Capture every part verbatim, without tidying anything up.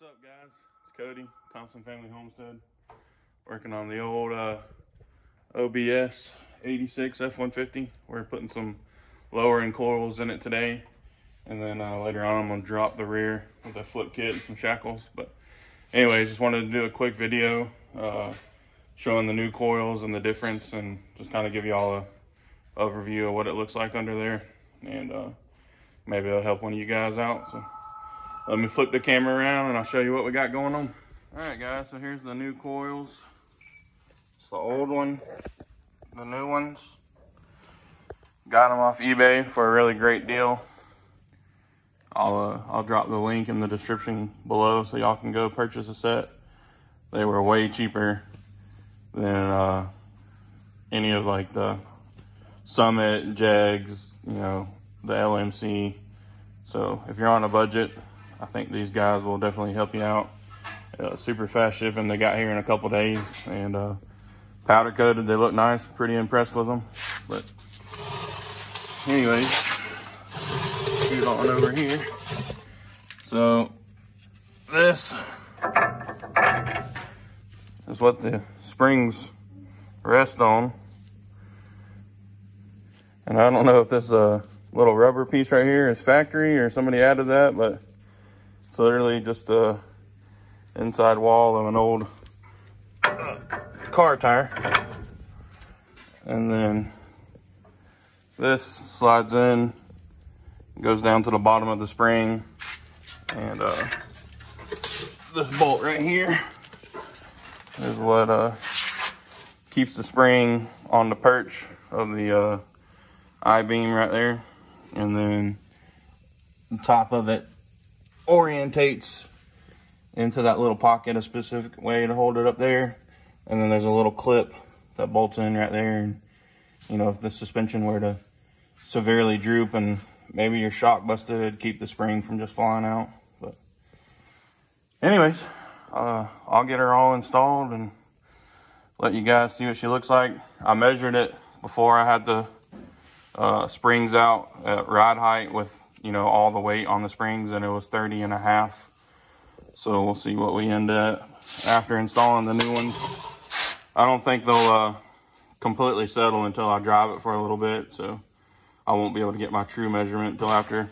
What's up, guys? It's Cody, Thompson Family Homestead, working on the old uh, O B S eighty-six F one fifty. We're putting some lowering coils in it today, and then uh, later on I'm going to drop the rear with a flip kit and some shackles. But anyways, just wanted to do a quick video uh, showing the new coils and the difference, and just kind of give you all a overview of what it looks like under there, and uh, maybe it'll help one of you guys out. So let me flip the camera around and I'll show you what we got going on. All right, guys, so here's the new coils. It's the old one, the new ones. Got them off eBay for a really great deal. I'll, uh, I'll drop the link in the description below so y'all can go purchase a set. They were way cheaper than uh, any of like the Summit, J E G S, you know, the L M C. So if you're on a budget, I think these guys will definitely help you out. Uh, super fast shipping. They got here in a couple days, and uh, powder coated. They look nice. Pretty impressed with them. But anyways, shoot on over here. So this is what the springs rest on, and I don't know if this uh, little rubber piece right here is factory or somebody added that, but it's literally just the inside wall of an old car tire. And then this slides in, goes down to the bottom of the spring. And uh, this bolt right here is what uh, keeps the spring on the perch of the uh, I-beam right there. And then the top of it orientates into that little pocket a specific way to hold it up there, and then there's a little clip that bolts in right there. And you know, if the suspension were to severely droop and maybe your shock busted, it'd keep the spring from just flying out. But anyways, uh, I'll get her all installed and let you guys see what she looks like. I measured it before I had the uh, springs out at ride height with, you know, all the weight on the springs, and it was thirty and a half. So we'll see what we end up after installing the new ones. I don't think they'll uh, completely settle until I drive it for a little bit. So I won't be able to get my true measurement until after one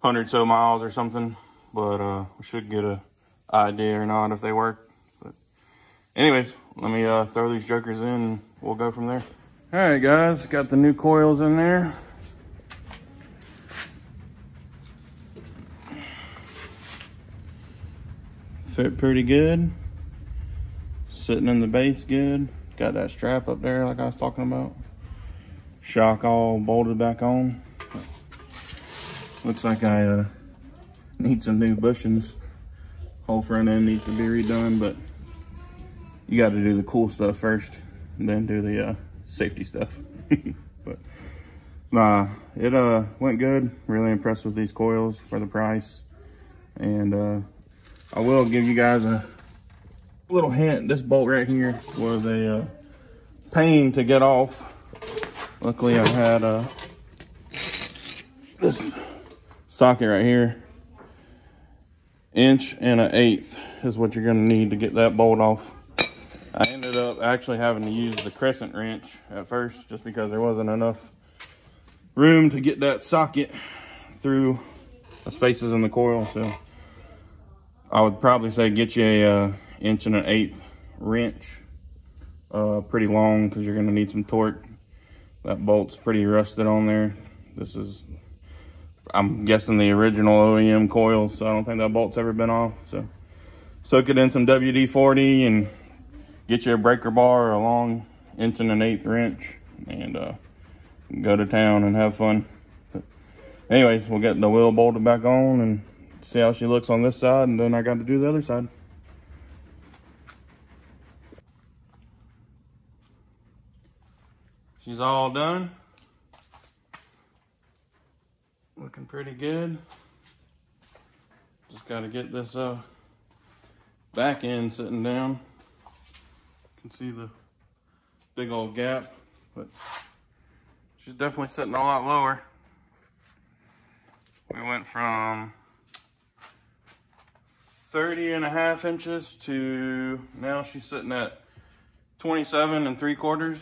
hundred so miles or something. But uh, we should get a idea or not if they work. But anyways, let me uh, throw these jokers in and we'll go from there. All right, guys, got the new coils in there. Fit pretty good, sitting in the base good. Got that strap up there like I was talking about. Shock all bolted back on. Looks like I uh, need some new bushings. Whole front end needs to be redone, but you got to do the cool stuff first and then do the uh, safety stuff. But nah, it uh went good. Really impressed with these coils for the price. And uh I will give you guys a little hint. This bolt right here was a uh, pain to get off. Luckily, I had uh, this socket right here. Inch and an eighth is what you're going to need to get that bolt off. I ended up actually having to use the crescent wrench at first just because there wasn't enough room to get that socket through the spaces in the coil. So I would probably say get you a uh, inch and an eighth wrench, uh, pretty long, because you're going to need some torque. That bolt's pretty rusted on there. This is, I'm guessing, the original O E M coil, so I don't think that bolt's ever been off. So soak it in some W D forty and get you a breaker bar or a long inch and an eighth wrench, and uh, go to town and have fun. But anyways, we'll get the wheel bolted back on and see how she looks on this side, and then I got to do the other side. She's all done. Looking pretty good. Just got to get this uh, back end sitting down. You can see the big old gap, but she's definitely sitting a lot lower. We went from thirty and a half inches to now she's sitting at twenty-seven and three quarters.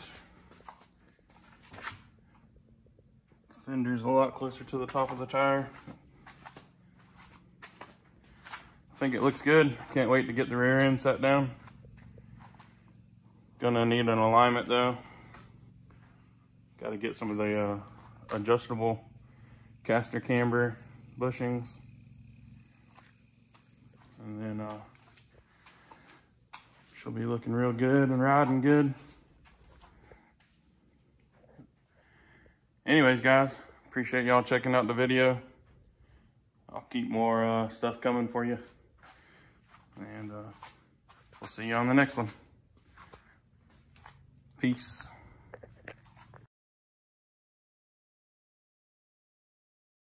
Fender's a lot closer to the top of the tire. I think it looks good. Can't wait to get the rear end set down. Gonna need an alignment though. Gotta get some of the uh, adjustable caster camber bushings. And then uh, she'll be looking real good and riding good. Anyways, guys, appreciate y'all checking out the video. I'll keep more uh, stuff coming for you. And uh, we'll see you on the next one. Peace.